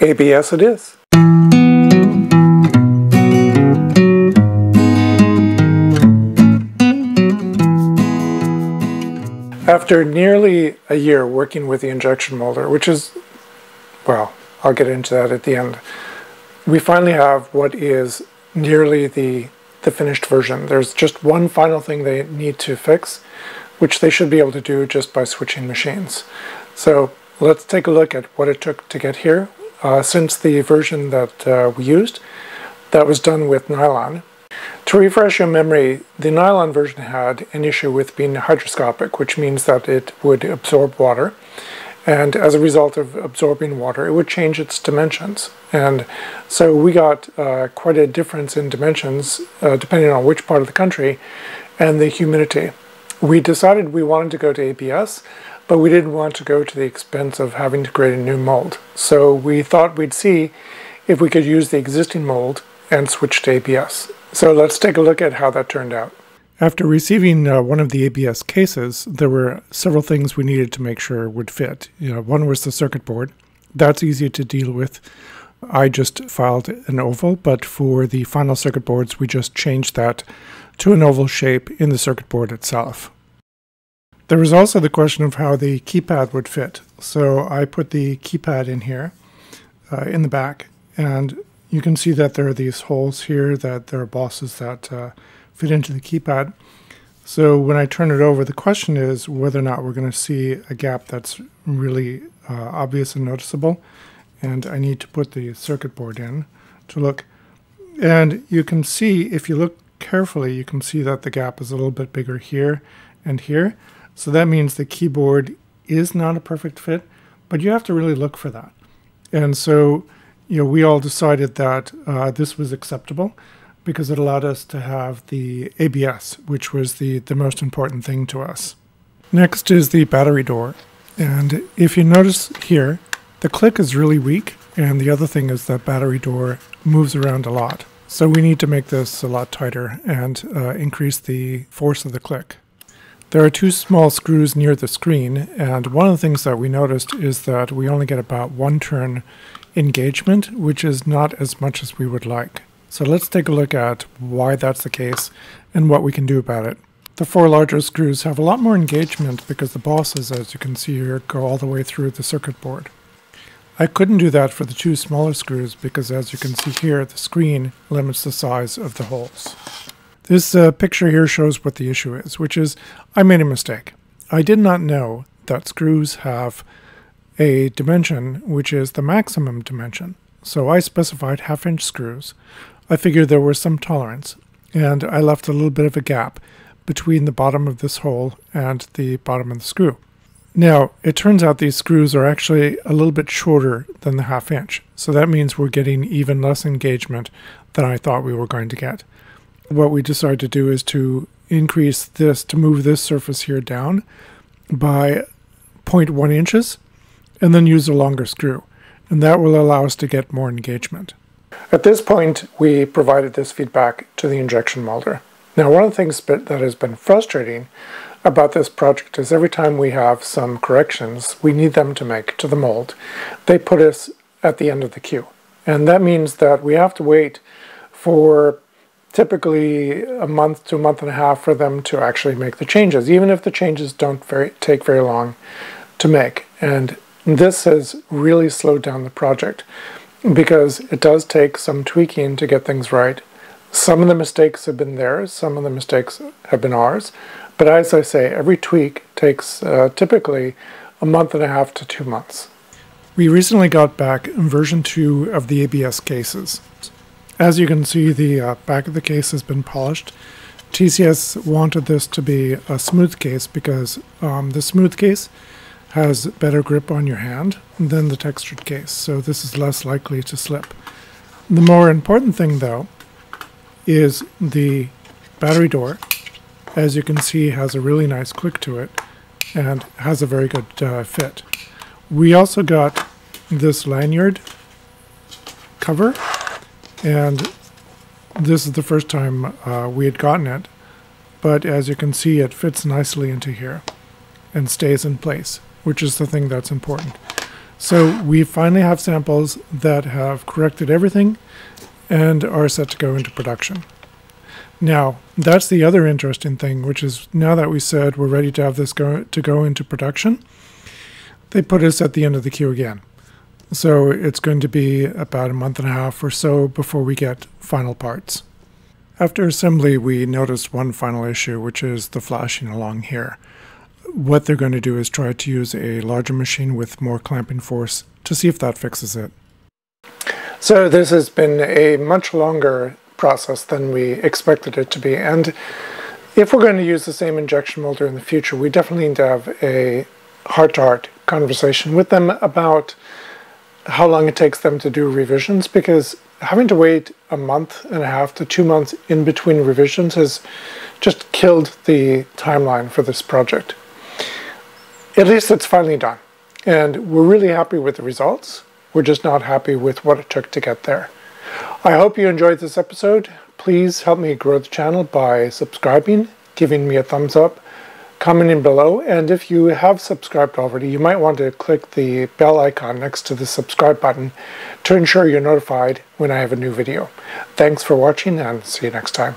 ABS it is. After nearly a year working with the injection molder, which is, well, I'll get into that at the end, we finally have what is nearly the finished version. There's just one final thing they need to fix, which they should be able to do just by switching machines. So let's take a look at what it took to get here. Since the version that we used, that was done with nylon. To refresh your memory, the nylon version had an issue with being hygroscopic, which means that it would absorb water. And as a result of absorbing water, it would change its dimensions. And so we got quite a difference in dimensions depending on which part of the country and the humidity. We decided we wanted to go to ABS, but we didn't want to go to the expense of having to create a new mold. So we thought we'd see if we could use the existing mold and switch to ABS. So let's take a look at how that turned out. After receiving one of the ABS cases, there were several things we needed to make sure would fit. One was the circuit board. That's easy to deal with. I just filed an oval, but for the final circuit boards, we just changed that to an oval shape in the circuit board itself. There was also the question of how the keypad would fit. So I put the keypad in here, in the back, and you can see that there are these holes here, that there are bosses that fit into the keypad. So when I turn it over, the question is whether or not we're going to see a gap that's really obvious and noticeable. And I need to put the circuit board in to look. And you can see, if you look carefully, you can see that the gap is a little bit bigger here and here. So that means the keyboard is not a perfect fit, but you have to really look for that. And so, we all decided that this was acceptable because it allowed us to have the ABS, which was the most important thing to us. Next is the battery door. And if you notice here, the click is really weak, and the other thing is that battery door moves around a lot. So we need to make this a lot tighter and increase the force of the click. There are two small screws near the screen, and one of the things that we noticed is that we only get about one turn engagement, which is not as much as we would like. So let's take a look at why that's the case and what we can do about it. The four larger screws have a lot more engagement because the bosses, as you can see here, go all the way through the circuit board. I couldn't do that for the two smaller screws because, as you can see here, the screen limits the size of the holes. This picture here shows what the issue is, which is I made a mistake. I did not know that screws have a dimension which is the maximum dimension. So I specified 1/2-inch screws. I figured there was some tolerance, and I left a little bit of a gap between the bottom of this hole and the bottom of the screw. Now, it turns out these screws are actually a little bit shorter than the 1/2 inch. So that means we're getting even less engagement than I thought we were going to get. What we decided to do is to increase this, to move this surface here down by 0.1 inches and then use a longer screw. And that will allow us to get more engagement. At this point, we provided this feedback to the injection molder. Now, one of the things that has been frustrating about this project is every time we have some corrections we need them to make to the mold, they put us at the end of the queue. And that means that we have to wait for typically a month to a month and a half for them to actually make the changes, even if the changes don't take very long to make. And this has really slowed down the project because it does take some tweaking to get things right. Some of the mistakes have been theirs, some of the mistakes have been ours. But as I say, every tweak takes typically a month and a half to 2 months. We recently got back version 2 of the ABS cases. As you can see, the back of the case has been polished. TCS wanted this to be a smooth case because the smooth case has better grip on your hand than the textured case, so this is less likely to slip. The more important thing, though, is the battery door. As you can see, has a really nice click to it and has a very good fit. We also got this lanyard cover, and this is the first time we had gotten it, but as you can see, it fits nicely into here and stays in place, which is the thing that's important. So we finally have samples that have corrected everything and are set to go into production. Now, that's the other interesting thing, which is now that we said we're ready to have this go into production, they put us at the end of the queue again. So it's going to be about a month and a half or so before we get final parts. After assembly, we noticed one final issue, which is the flashing along here. What they're going to do is try to use a larger machine with more clamping force to see if that fixes it. So this has been a much longer process than we expected it to be, and if we're going to use the same injection molder in the future, we definitely need to have a heart-to-heart conversation with them about how long it takes them to do revisions, because having to wait a month and a half to 2 months in between revisions has just killed the timeline for this project. At least it's finally done, and we're really happy with the results. We're just not happy with what it took to get there. I hope you enjoyed this episode. Please help me grow the channel by subscribing, giving me a thumbs up, commenting below, and if you have subscribed already, you might want to click the bell icon next to the subscribe button to ensure you're notified when I have a new video. Thanks for watching, and see you next time.